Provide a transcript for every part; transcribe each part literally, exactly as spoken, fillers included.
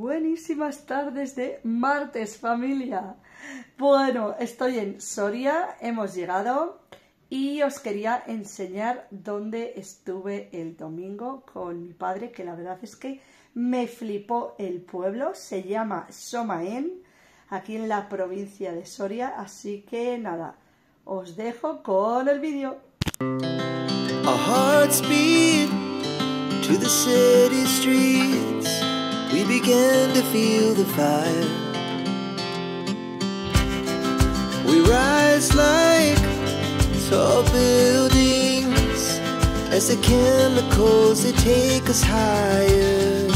Buenísimas tardes de martes, familia. Bueno, estoy en Soria, hemos llegado y os quería enseñar dónde estuve el domingo con mi padre, que la verdad es que me flipó el pueblo. Se llama Somaén, aquí en la provincia de Soria, así que nada, os dejo con el vídeo. A hard speed to the city streets. We began to feel the fire. We rise like tall buildings as the chemicals they take us higher.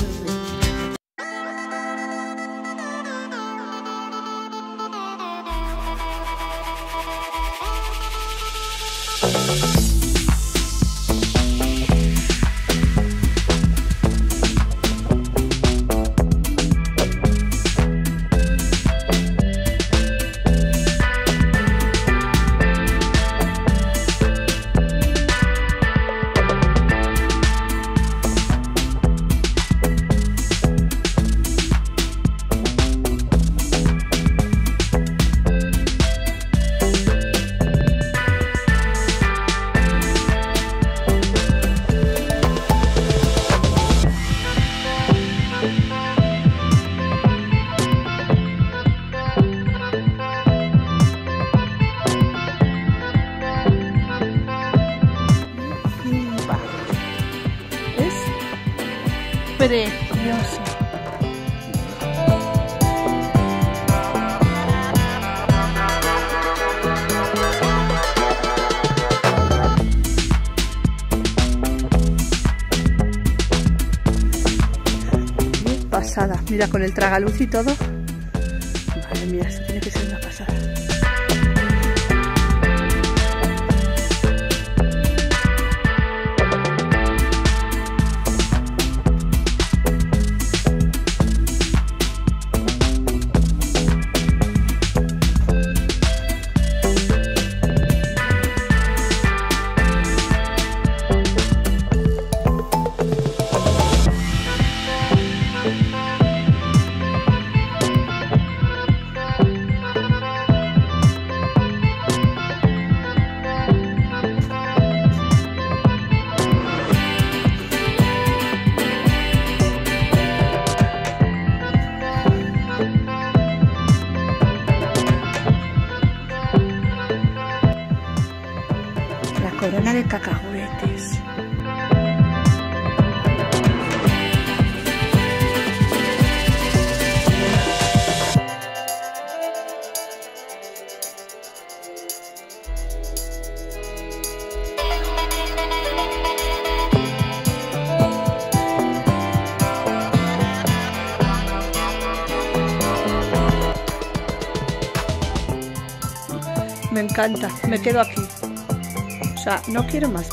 Precioso. Qué pasada. Mira, con el tragaluz y todo. Madre mía, esto tiene que ser una pasada. Corona de cacahuetes. Me encanta, me quedo aquí. O sea, no quiero más.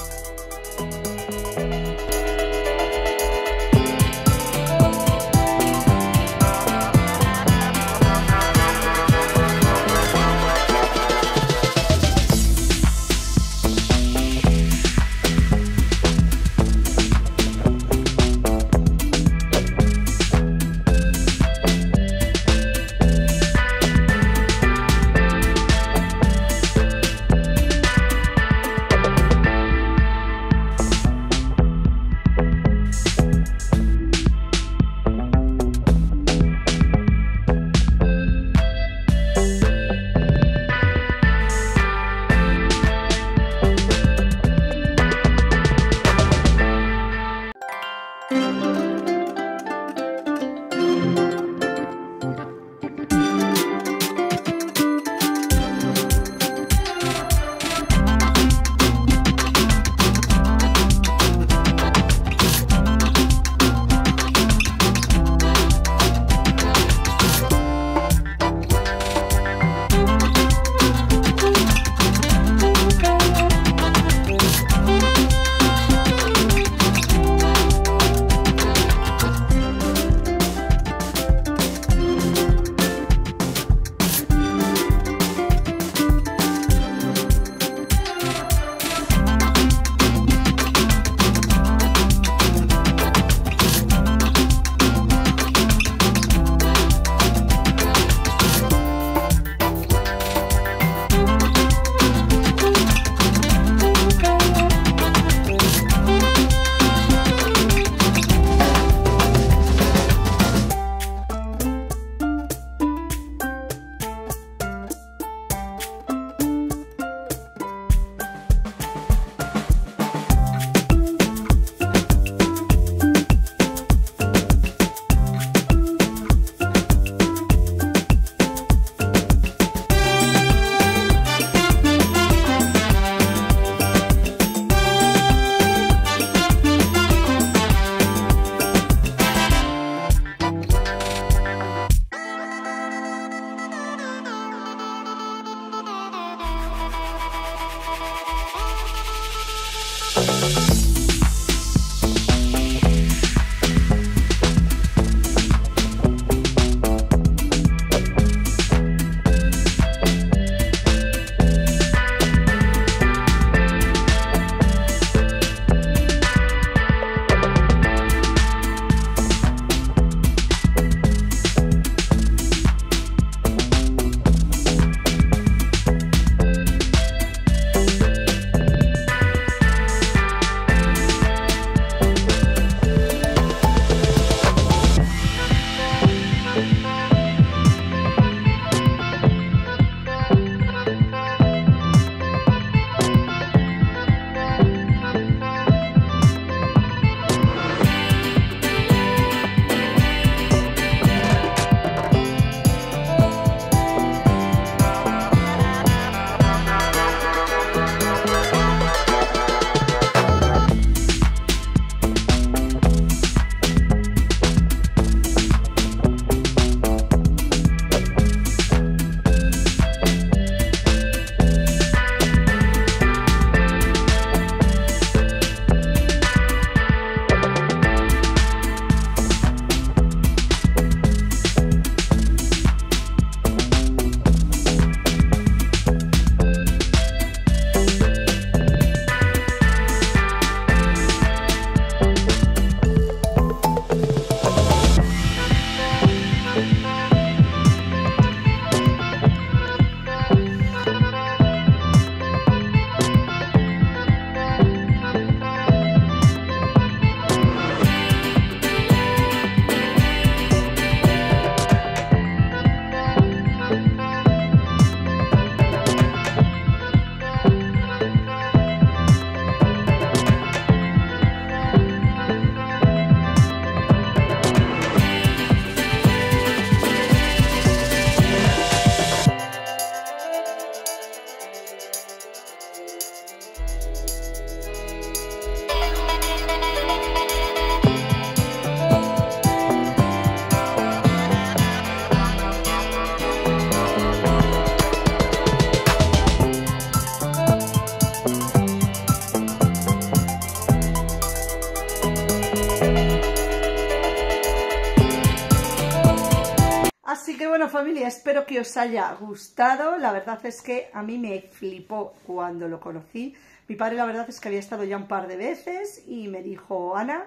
Así que bueno, familia, espero que os haya gustado. La verdad es que a mí me flipó cuando lo conocí. Mi padre, la verdad es que había estado ya un par de veces y me dijo, Ana,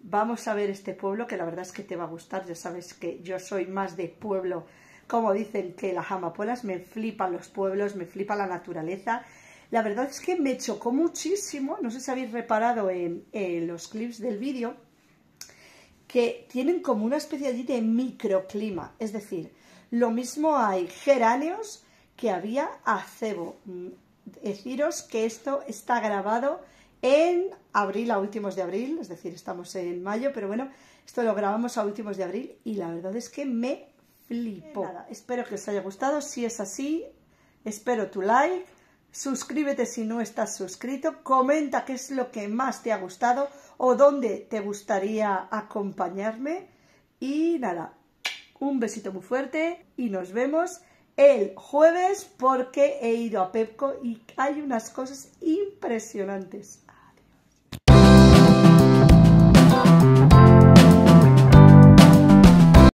vamos a ver este pueblo que la verdad es que te va a gustar. Ya sabes que yo soy más de pueblo, como dicen, que las amapolas. Me flipan los pueblos, me flipa la naturaleza. La verdad es que me chocó muchísimo, no sé si habéis reparado en, en los clips del vídeo, que tienen como una especie allí de microclima. Es decir, lo mismo hay geranios que había acebo. Deciros que esto está grabado en abril, a últimos de abril, es decir, estamos en mayo, pero bueno, esto lo grabamos a últimos de abril y la verdad es que me flipó. Nada, espero que os haya gustado. Si es así, espero tu like. Suscríbete si no estás suscrito, comenta qué es lo que más te ha gustado o dónde te gustaría acompañarme y nada, un besito muy fuerte y nos vemos el jueves porque he ido a Pepco y hay unas cosas impresionantes. Adiós.